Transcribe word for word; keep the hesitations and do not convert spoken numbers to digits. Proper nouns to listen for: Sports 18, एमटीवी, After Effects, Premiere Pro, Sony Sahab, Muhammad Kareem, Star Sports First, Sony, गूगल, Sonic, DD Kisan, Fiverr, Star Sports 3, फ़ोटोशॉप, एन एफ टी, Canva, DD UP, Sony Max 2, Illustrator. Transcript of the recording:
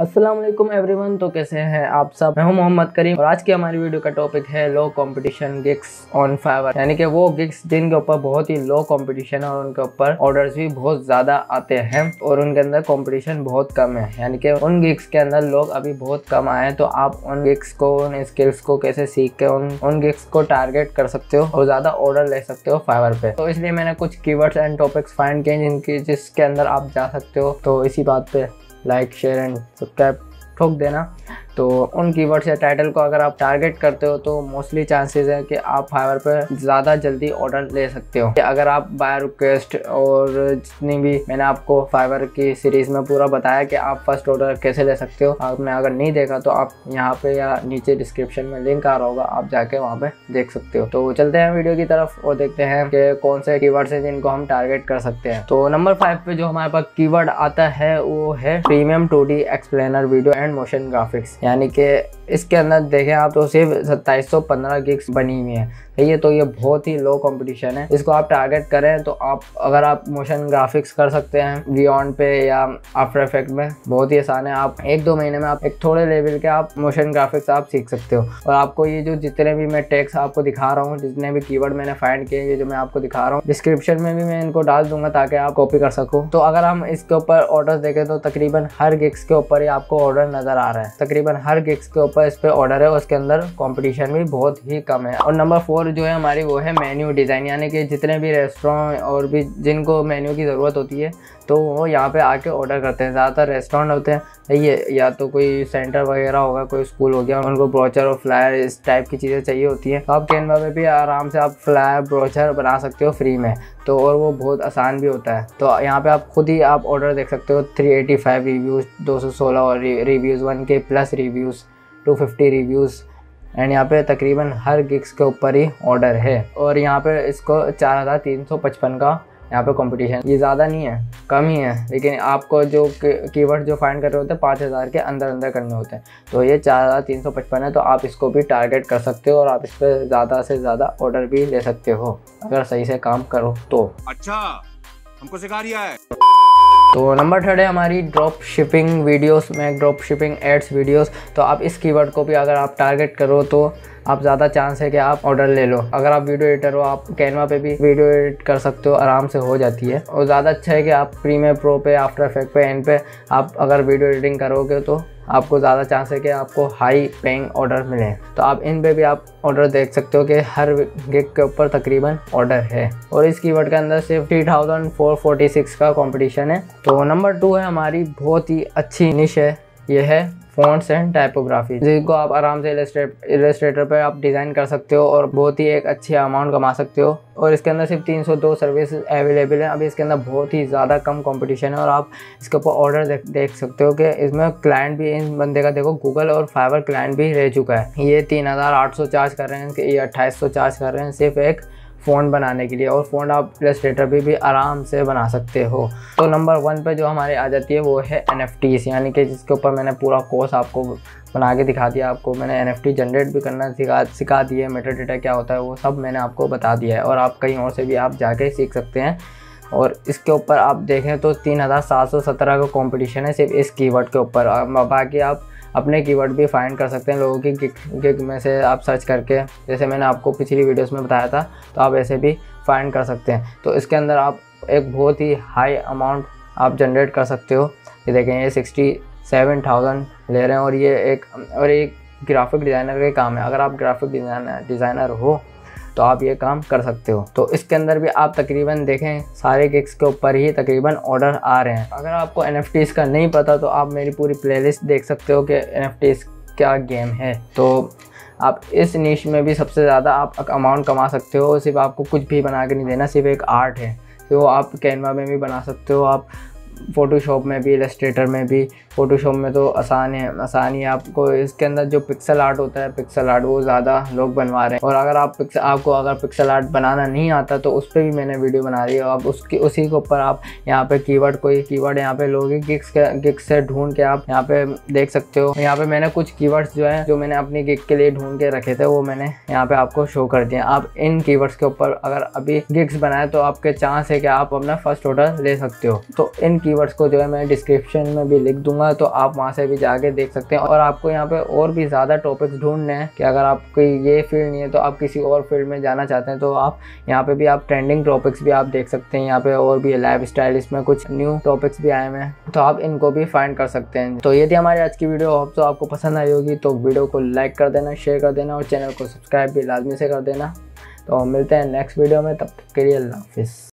अस्सलाम वालेकुम एवरीवन। तो कैसे हैं आप सब। मैं हूं मोहम्मद करीम और आज की हमारी वीडियो का टॉपिक है low competition gigs on Fiverr, यानी कि वो गिग्स जिनके ऊपर बहुत ही लो कंपटीशन है और उनके ऊपर ऑर्डर्स भी बहुत ज़्यादा आते हैं और उनके अंदर कंपटीशन बहुत कम है, यानी कि उन गिग्स के अंदर लोग अभी बहुत कम आए हैं। तो आप उन गिग्स को, उन स्किल्स को कैसे सीख के उन उन गिग्स को टारगेट कर सकते हो और ज़्यादा ऑर्डर ले सकते हो फाइवर पे। तो इसलिए मैंने कुछ कीवर्ड्स एंड टॉपिक्स फाइंड किए जिनकी जिसके अंदर आप जा सकते हो। तो इसी बात पर लाइक शेयर एंड सब्सक्राइब ठोक देना। तो उन कीवर्ड्स या टाइटल को अगर आप टारगेट करते हो तो मोस्टली चांसेस है कि आप फाइवर पर ज़्यादा जल्दी ऑर्डर ले सकते हो। अगर आप बाय रिक्वेस्ट और जितनी भी मैंने आपको फाइवर की सीरीज़ में पूरा बताया कि आप फर्स्ट ऑर्डर कैसे ले सकते हो, आपने अगर नहीं देखा तो आप यहाँ पे या नीचे डिस्क्रिप्शन में लिंक आ रहा होगा, आप जाके वहाँ पर देख सकते हो। तो चलते हैं वीडियो की तरफ और देखते हैं कि कौन से कीवर्ड्स हैं जिनको हम टारगेट कर सकते हैं। तो नंबर फाइव पे जो हमारे पास कीवर्ड आता है वो है premium two D explainer video and motion graphics, यानी कि इसके अंदर देखें आप तो सिर्फ सत्ताईस सौ पंद्रह गिग्स बनी हुई है। ठीक है, तो ये बहुत ही लो कंपटीशन है। इसको आप टारगेट करें तो आप अगर आप मोशन ग्राफिक्स कर सकते हैं बियॉन्ड पे या आफ्टर इफेक्ट में, बहुत ही आसान है। आप एक दो महीने में आप एक थोड़े लेवल के आप मोशन ग्राफिक्स आप सीख सकते हो। और आपको ये जो जितने भी मैं टैग्स आपको दिखा रहा हूँ, जितने भी कीवर्ड मैंने फाइंड किए, ये जो मैं आपको दिखा रहा हूँ डिस्क्रिप्शन में भी मैं इनको डाल दूंगा ताकि आप कॉपी कर सको। तो अगर हम इसके ऊपर ऑर्डर देखें तो तकरीबन हर गिग्स के ऊपर ही आपको ऑर्डर नज़र आ रहा है। तकरीबन हर गिग्स के ऊपर इस पर ऑर्डर है, उसके अंदर कंपटीशन भी बहुत ही कम है। और नंबर फोर जो है हमारी वो है मेन्यू डिज़ाइन, यानी कि जितने भी रेस्टोरेंट और भी जिनको मेन्यू की ज़रूरत होती है तो वो यहाँ पे आके ऑर्डर करते हैं। ज़्यादातर रेस्टोरेंट होते हैं ये, या तो कोई सेंटर वगैरह होगा, कोई स्कूल हो गया, उनको ब्रोचर और फ्लायर इस टाइप की चीज़ें चाहिए होती हैं। तो आप कैनवा पे भी आराम से आप फ्लायर ब्रोचर बना सकते हो फ्री में, तो और वो बहुत आसान भी होता है। तो यहाँ पे आप खुद ही आप ऑर्डर देख सकते हो। थ्री एटी फाइव रिव्यूज़, दो सौ सोलह reviews, one K plus reviews, two fifty reviews, and यहाँ पे तकरीबन हर गिग्स के ऊपर ही ऑर्डर है। और यहाँ पे इसको चार हज़ार तीन सौ पचपन का यहाँ पे कंपटीशन, ये ज़्यादा नहीं है, कम ही है, लेकिन आपको जो कीवर्ड जो फाइंड कर रहे होते हैं पाँच हज़ार के अंदर अंदर करने होते हैं। तो ये चार हज़ार तीन सौ पचपन है, तो आप इसको भी टारगेट कर सकते हो और आप इस पर ज़्यादा से ज़्यादा ऑर्डर भी ले सकते हो अगर सही से काम करो तो। अच्छा, हमको सिखा दिया है। तो नंबर थर्ड है हमारी ड्रॉप शिपिंग वीडियोस में ड्रॉप शिपिंग एड्स वीडियोस। तो आप इस कीवर्ड को भी अगर आप टारगेट करो तो आप ज़्यादा चांस है कि आप ऑर्डर ले लो। अगर आप वीडियो एडिटर हो, आप कैनवा पे भी वीडियो एडिट कर सकते हो, आराम से हो जाती है। और ज़्यादा अच्छा है कि आप प्रीमियर प्रो पे, आफ्टर इफेक्ट पे, इन पे आप अगर वीडियो एडिटिंग करोगे तो आपको ज़्यादा चांस है कि आपको हाई पेइंग ऑर्डर मिले। तो आप इन पे भी आप ऑर्डर देख सकते हो कि हर गिग के ऊपर तकरीबन ऑर्डर है। और इस कीवर्ड के अंदर सिर्फ three thousand four forty six का कॉम्पिटिशन है। तो नंबर टू है हमारी बहुत ही अच्छी निश है, ये है फ़ॉन्ट्स एंड टाइपोग्राफी, जिनको आप आराम से इलस्ट्रेटर पर आप डिज़ाइन कर सकते हो और बहुत ही एक अच्छी अमाउंट कमा सकते हो। और इसके अंदर सिर्फ तीन सौ दो सर्विस अवेलेबल है। अभी इसके अंदर बहुत ही ज़्यादा कम कंपटीशन है और आप इसके ऊपर ऑर्डर देख, देख सकते हो कि इसमें क्लाइंट भी, इन बंदे का देखो गूगल और फाइवर क्लाइंट भी रह चुका है। ये तीन हज़ार आठ सौ चार्ज कर रहे हैं, ये अट्ठाईस सौ चार्ज कर रहे हैं सिर्फ एक फ़ॉन्ट बनाने के लिए। और फ़ॉन्ट आप इलस्ट्रेटर भी, भी आराम से बना सकते हो। तो नंबर वन पे जो हमारे आ जाती है वो है एन एफ टीज़, यानी कि जिसके ऊपर मैंने पूरा कोर्स आपको बना के दिखा दिया। आपको मैंने एन एफ टी जनरेट भी करना सिखा सिखा दिया है, मेटा डेटा क्या होता है वो सब मैंने आपको बता दिया है और आप कहीं और से भी आप जाके सीख सकते हैं। और इसके ऊपर आप देखें तो तीन हज़ार सात सौ सत्रह का कॉम्पिटिशन है सिर्फ इस कीवर्ड के ऊपर। बाकी आप अपने कीवर्ड भी फाइंड कर सकते हैं लोगों की गिग, गिग में से आप सर्च करके, जैसे मैंने आपको पिछली वीडियोस में बताया था, तो आप ऐसे भी फाइंड कर सकते हैं। तो इसके अंदर आप एक बहुत ही हाई अमाउंट आप जनरेट कर सकते हो। ये देखें, ये सिक्सटी सेवन थाउजेंड ले रहे हैं। और ये एक और एक ग्राफिक डिज़ाइनर का काम है। अगर आप ग्राफिक डिज़ाइनर डिज़ाइनर हो तो आप ये काम कर सकते हो। तो इसके अंदर भी आप तकरीबन देखें सारे गिग्स के ऊपर ही तकरीबन ऑर्डर आ रहे हैं। अगर आपको एन एफ टीज़ का नहीं पता तो आप मेरी पूरी प्लेलिस्ट देख सकते हो कि एन एफ टीज़ क्या गेम है। तो आप इस नीश में भी सबसे ज़्यादा आप अमाउंट कमा सकते हो। सिर्फ आपको कुछ भी बना के नहीं देना, सिर्फ एक आर्ट है। तो आप कैनवा में भी बना सकते हो, आप फ़ोटोशॉप में भी, इलस्ट्रेटर में भी। फ़ोटोशॉप में तो आसान है, आसान ही आपको इसके अंदर जो पिक्सल आर्ट होता है, पिक्सल आर्ट वो ज़्यादा लोग बनवा रहे हैं। और अगर आप पिक्सल आपको अगर पिक्सल आर्ट बनाना नहीं आता तो उस पर भी मैंने वीडियो बना दी है। आप उसकी उसी के ऊपर आप यहाँ पे कीवर्ड, कोई कीवर्ड यहाँ पे लोगों की गिग्स गिग से ढूंढ के आप यहाँ पे देख सकते हो। यहाँ पे मैंने कुछ कीवर्ड्स जो हैं जो मैंने अपनी गिग के लिए ढूंढ के रखे थे वो मैंने यहाँ पर आपको शो कर दिए। आप इन कीवर्ड्स के ऊपर अगर अभी गिग्स बनाए तो आपके चांस है कि आप अपना फर्स्ट ऑर्डर ले सकते हो। तो इन कीवर्ड्स को जो है मैं डिस्क्रिप्शन में भी लिख दूँगा दूंगा, तो आप वहाँ से भी जाके देख सकते हैं। और आपको यहाँ पे और भी ज़्यादा टॉपिक्स ढूंढने हैं कि अगर आपकी ये फील्ड नहीं है तो आप किसी और फील्ड में जाना चाहते हैं, तो आप यहाँ पे भी आप ट्रेंडिंग टॉपिक्स भी आप देख सकते हैं। यहाँ पे और भी लाइफ स्टाइल, इसमें कुछ न्यू टॉपिक्स भी आए हुए हैं, तो आप इनको भी फाइंड कर सकते हैं। तो ये थी हमारी आज की वीडियो, होप तो आपको पसंद आई होगी। तो वीडियो को लाइक कर देना, शेयर कर देना और चैनल को सब्सक्राइब भी लाजमी से कर देना। तो मिलते हैं नेक्स्ट वीडियो में, तब तक के लिए अल्लाह हाफिज़।